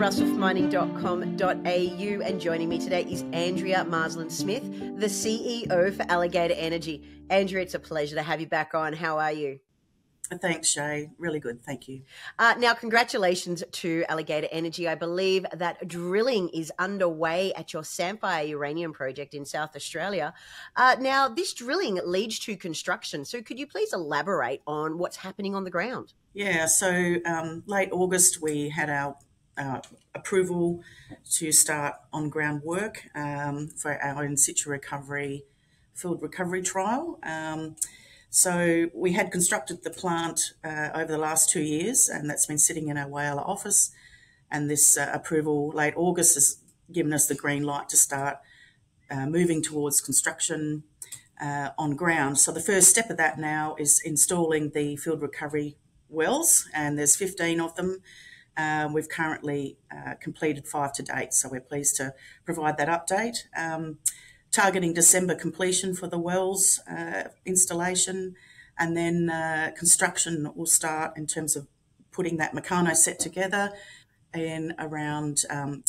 Russell from Mining.com.au, and joining me today is Andrea Marsland-Smith, the CEO for Alligator Energy. Andrea, it's a pleasure to have you back on. How are you? Thanks, Shay. Really good. Thank you. Now, congratulations to Alligator Energy. I believe that drilling is underway at your Samphire Uranium Project in South Australia. Now, this drilling leads to construction. So could you please elaborate on what's happening on the ground? Yeah, so late August, we had our approval to start on-ground work for our in-situ recovery, field recovery trial. So we had constructed the plant over the last 2 years, and that's been sitting in our Whyalla office. And this approval late August has given us the green light to start moving towards construction on ground. So the first step of that now is installing the field recovery wells, and there's 15 of them. We've currently completed 5 to date, so we're pleased to provide that update. Targeting December completion for the wells installation, and then construction will start in terms of putting that Meccano set together in around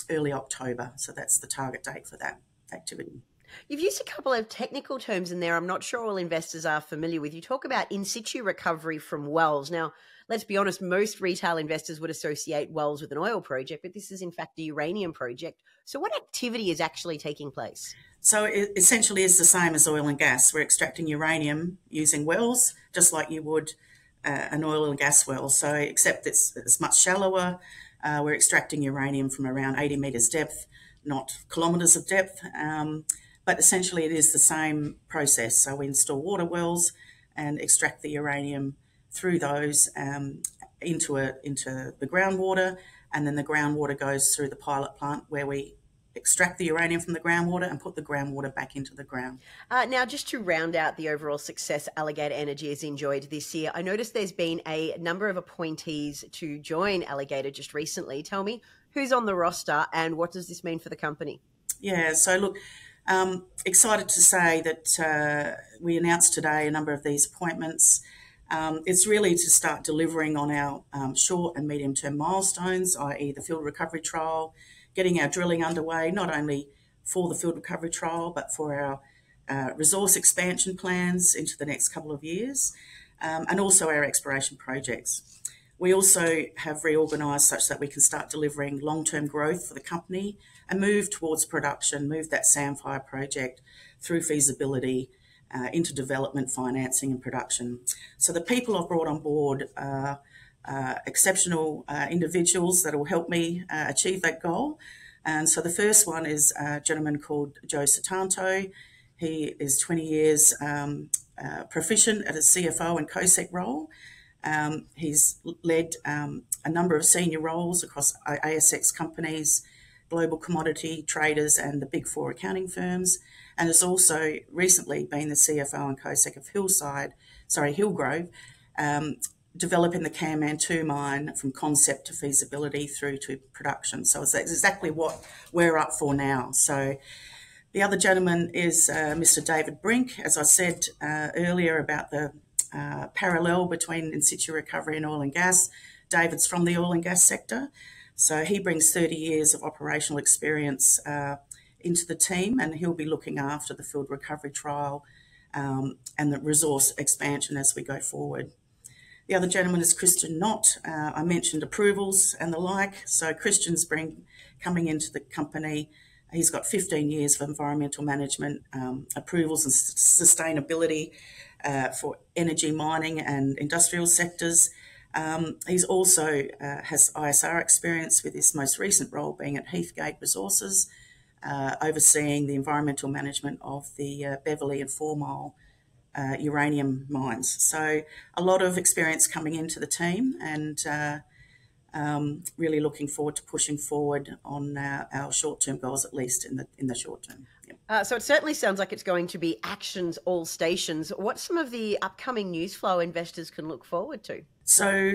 early October. So that's the target date for that activity. You've used a couple of technical terms in there I'm not sure all investors are familiar with. You talk about in-situ recovery from wells. Now, let's be honest, most retail investors would associate wells with an oil project, but this is in fact a uranium project. So what activity is actually taking place? So it essentially is the same as oil and gas. We're extracting uranium using wells, just like you would an oil and gas well. So except it's much shallower. We're extracting uranium from around 80 metres depth, not kilometres of depth. But essentially it is the same process. So we install water wells and extract the uranium through those into the groundwater, and then the groundwater goes through the pilot plant where we extract the uranium from the groundwater and put the groundwater back into the ground. Now, just to round out the overall success Alligator Energy has enjoyed this year, I noticed there's been a number of appointees to join Alligator just recently. Tell me, who's on the roster and what does this mean for the company? Yeah, so look, excited to say that we announced today a number of these appointments. It's really to start delivering on our short and medium-term milestones, i.e. the field recovery trial, getting our drilling underway, not only for the field recovery trial, but for our resource expansion plans into the next couple of years, and also our exploration projects. We also have reorganised such that we can start delivering long-term growth for the company and move towards production, move that Samphire project through feasibility into development, financing and production. So the people I've brought on board are exceptional individuals that will help me achieve that goal. And so the first one is a gentleman called Joe Satanto. He is 20 years proficient at a CFO and COSEC role. He's led a number of senior roles across ASX companies, global commodity traders and the big four accounting firms, and has also recently been the CFO and COSEC of Hillgrove, developing the Camantoo mine from concept to feasibility through to production. So it's exactly what we're up for now. So the other gentleman is Mr. David Brink. As I said earlier about the parallel between in-situ recovery and oil and gas. David's from the oil and gas sector, so he brings 30 years of operational experience into the team, and he'll be looking after the field recovery trial and the resource expansion as we go forward. The other gentleman is Christian Knott. I mentioned approvals and the like, so Christian's coming into the company. He's got 15 years of environmental management, approvals and sustainability for energy, mining and industrial sectors. He's also has ISR experience, with his most recent role being at Heathgate Resources, overseeing the environmental management of the Beverley and 4 Mile uranium mines. So a lot of experience coming into the team, and really looking forward to pushing forward on our short-term goals, at least in the short term. Yep. So it certainly sounds like it's going to be actions all stations. What's some of the upcoming news flow investors can look forward to? So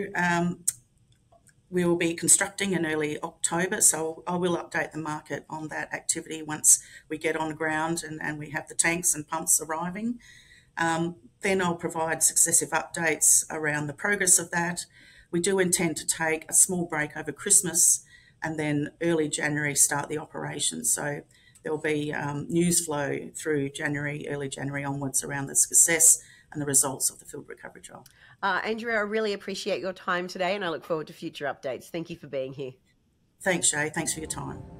we will be constructing in early October, so I will update the market on that activity once we get on the ground and we have the tanks and pumps arriving. Then I'll provide successive updates around the progress of that. We do intend to take a small break over Christmas and then early January start the operation. So there'll be news flow through January, early January onwards around the success and the results of the field recovery trial. Andrea, I really appreciate your time today and I look forward to future updates. Thank you for being here. Thanks, Shay. Thanks for your time.